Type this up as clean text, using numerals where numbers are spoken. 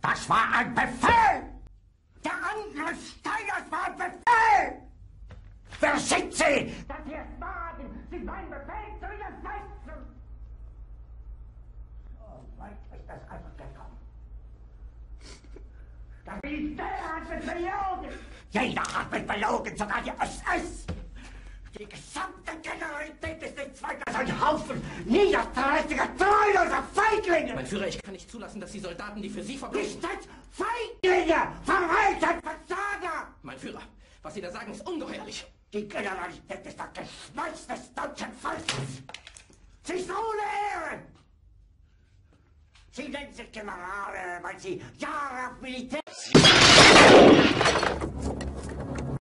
Das war ein Befehl! Der Angriff Steiners war ein Befehl! Wer schickt Sie? Das hier ist Baden! Sie meinen Befehl zu widersetzen! Oh, weit ist das einfach gekommen! Das Militär hat mich belogen! Jeder hat mich belogen, sogar die SS! Die gesamte Generalität ist nichts weiter als ein Haufen niederträchtiger, treuloser Feiglinge! Mein Führer, ich kann nicht zulassen, dass die Soldaten, die für Sie verbringen... Nicht als Feiglinge! Verreiter, Versager! Mein Führer, was Sie da sagen, ist ungeheuerlich! Die Generalität ist das Geschmeiß des deutschen Volkes! Sie ist ohne Ehre! Sie nennen sich Generale, weil Sie Jahre auf Militär...